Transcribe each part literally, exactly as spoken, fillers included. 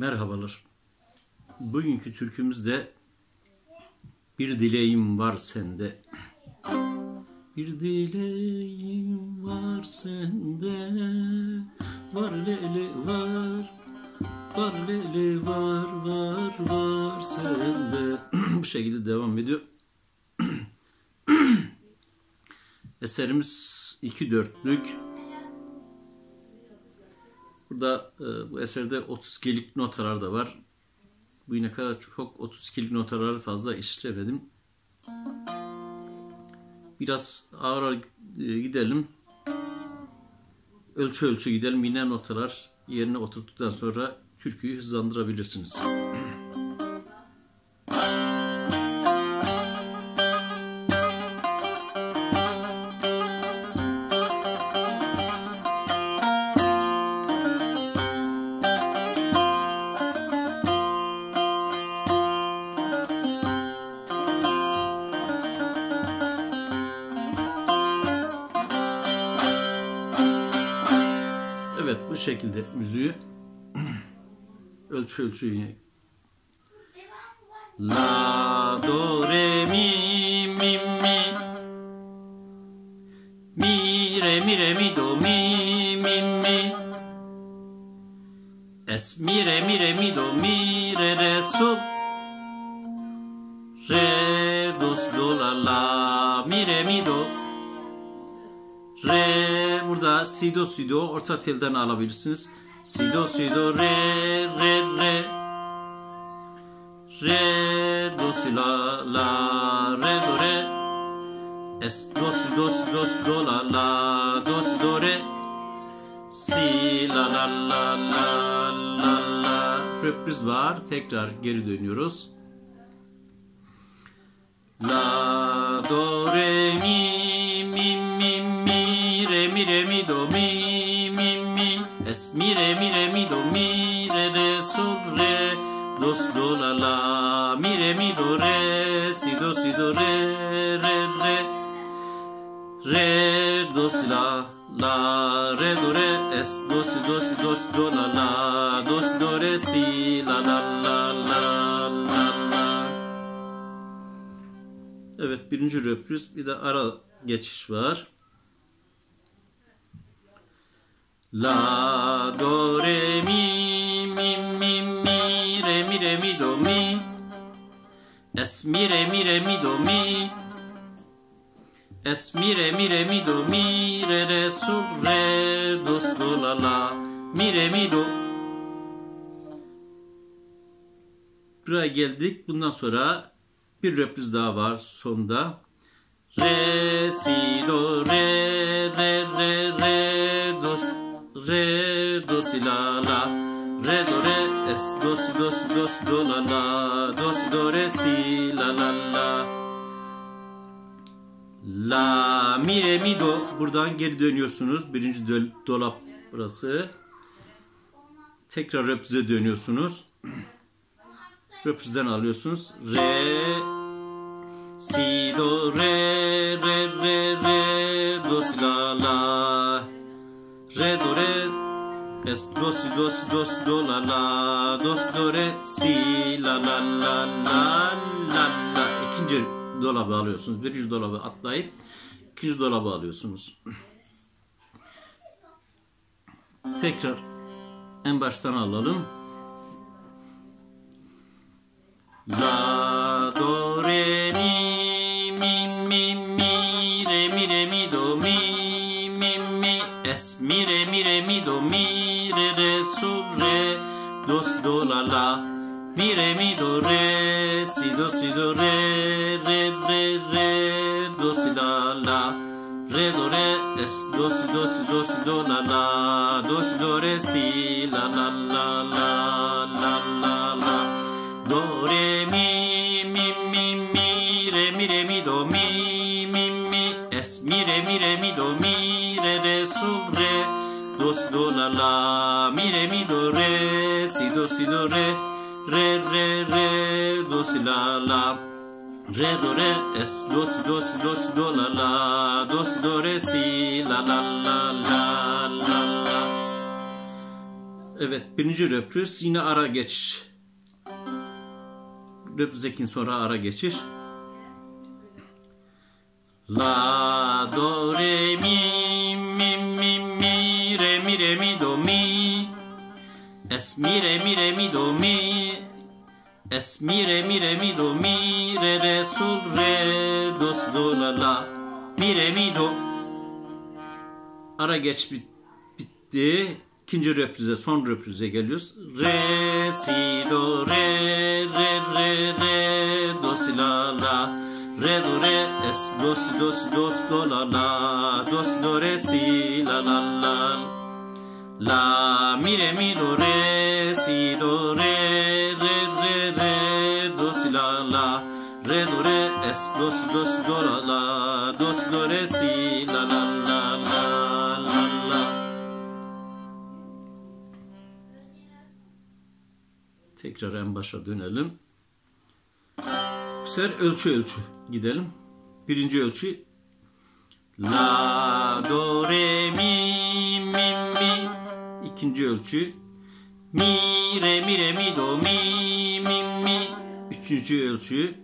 Merhabalar. Bugünkü türkümüzde bir dileğim var sende. Bir dileğim var sende, var lele var, var lele var, var var sende. Bu şekilde devam ediyor. Eserimiz iki dörtlük. Burada bu eserde otuz ikilik notalar da var. Bu ne kadar çok otuz ikilik notaları fazla işlemedim. Biraz ağır, ağır gidelim. Ölçü ölçü gidelim. Yine notalar yerine oturttuktan sonra türküyü hızlandırabilirsiniz. Evet, bu şekilde müziği ölçü ölçü yine la do re mi mi mi mi re mi re mi do mi mi mi es mi re mi re mi do mi re re sol re do do la la mi re mi do re. Burada si do si do orta telden alabilirsiniz. Si do si do re re re re do si la la re do re es do si do si do si do la la do si do re si la la la la la la. Röpriz var, tekrar geri dönüyoruz. La do re mi mi re mi do mi mi mi es mi re mi re mi do mi re re sol re dos do la la mi re mi do re si do si do re re re re do si la la re do re es do si do si do si do la la do si do re si la la la la la la. Evet, birinci röpriz, bir de ara geçiş var. La do re mi mi mi mi re mi re mi do mi es mi re mi re mi do mi es mi re mi re mi do mi re re sol re do do la la mi re mi do. Buraya geldik. Bundan sonra bir röpriz daha var sonda. Re si do re re re re do re do si la la re do re es do si do si do si do la la do si do re si la la la la mi re mi do. Buradan geri dönüyorsunuz, birinci dolap burası, tekrar röprize dönüyorsunuz, röprizden alıyorsunuz re si do re re re re do si la la re do re es do si do si do si do la la do si do re si la la la la la la. İkinci dolabı alıyorsunuz, birinci dolabı atlayıp ikinci dolabı alıyorsunuz, tekrar en baştan alalım. La do re mi mi mi mi re mi re mi do mi es mi re mi re mi do mi re re sol re do si do la la mi re mi do re si do si do re re re re do si la la re do re es do si do si do si do la la do si do re si la la la la la la la do re mi mi mi mi re mi re mi do mi mi mi es mi re mi re mi do mi do si do la la mi re mi do re si do si do re re re re do si la la re do re es do si do si do si do la la do si do re si la la la la la. Evet, birinci röptüz yine ara geç. Röptüzdeki sonra ara geçiş. La do re mi mi mi mi re mi re mi do mi es mi re mi re mi do mi es mi re mi re mi do mi re re sol re do do la la mi re mi do. Ara geç bit bitti. İkinci röptüze, son röptüze geliyoruz. Re si do re re re re do si la la re do re es do si do si do si do la la do si do re si la la la la mi re mi do re si do re re re re do si la la re do re es do si do si do la la do si do re si la la la la la la. Tekrar en başa dönelim. Ser ölçü ölçü gidelim. Birinci ölçü la do re mi mi mi. İkinci ölçü mi re mi re mi do mi mi mi. Üçüncü ölçü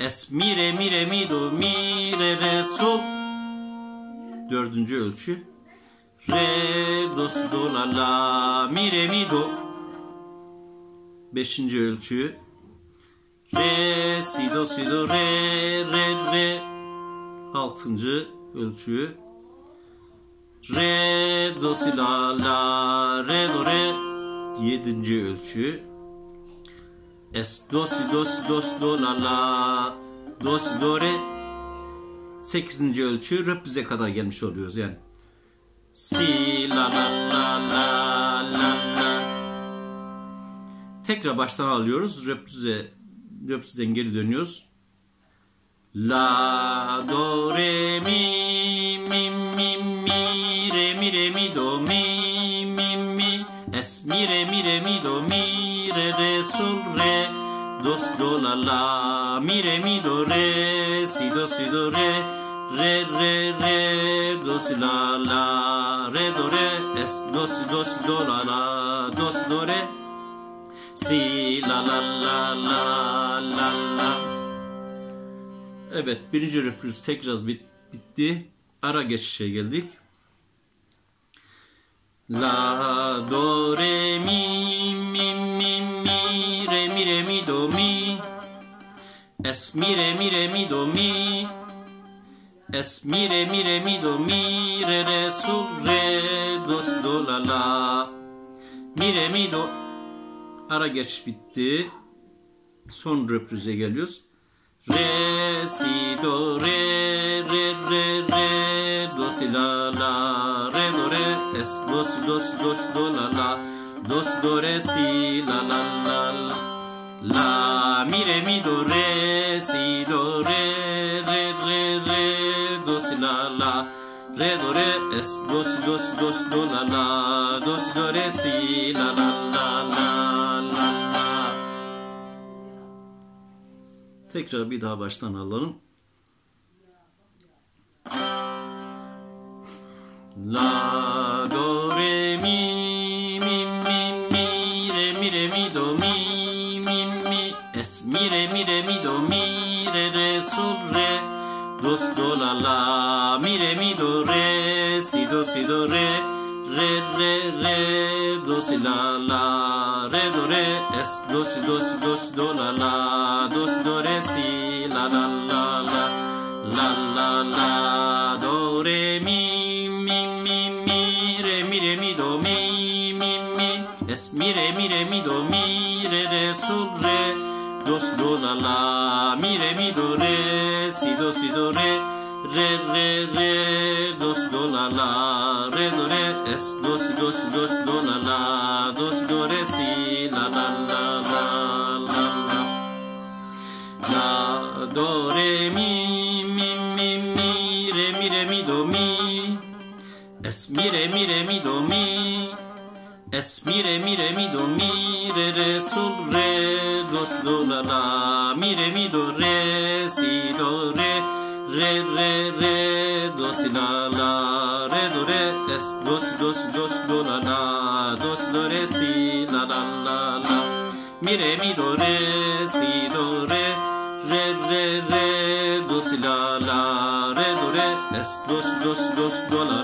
es mi re mi re mi do mi re re sol. Dördüncü ölçü re do si do la la mi re mi do. Beşinci ölçü re si do si do re re re. Altıncı ölçü re do si la la re do re. Yedinci ölçü es do si do si do si do la la do si do re. Sekizinci ölçü röptüze kadar gelmiş oluyoruz yani. Si la la la la la la. Tekrar baştan alıyoruz röptüze. Röptüzden geri dönüyoruz. La do re mi mi mi mi re mi re mi do mi mi mi es mi re mi re mi do mi re re sol re do si do la la mi re mi do re si do si do re re re re do si la la re do re es do si do si do la la do si do re si la la la la la la. Evet, birinci röptüz tekrar bit, bitti. Ara geçişe geldik. La do re mi mi mi mi re mi re mi do mi es mi re mi re mi do mi es mi re mi re mi do mi re re sol re do si do la la mi re mi do. Ara geçiş bitti. Son röptüze geliyoruz. Re si do re re re re do si la la re do re es do si do si do si do la la do si do re si la la la la la mi re mi do re si do re re re re do si la la re do re es do si do si do si do la la do si do re si la la la la la. Tekrar bir daha baştan alalım. La do re mi mi mi mi re mi re mi do mi mi mi es mi re mi re mi do mi re re sol re do si do la la mi re mi do re si do si do re re re re do si la la re do re es do si do si do si do la la do si do re si la la la la la la la do re mi mi mi mi re mi re mi do mi mi mi es mi re mi re mi do mi re re sol re do si do la la mi re mi do re si do si do re re re re do si do la la re do re es do si do si do si do la la do si do re si la la la la la la la do re mi mi mi mi re mi re mi do mi es mi re mi re mi do mi es mi re mi re mi do mi re re sol re do si do la la mi re mi do re si do re re re re do si la la re do re es do si do si do si do la la do si do re la la la la. Mi re mi do re si do re re re re do si la la re do re es dos dos dos do la.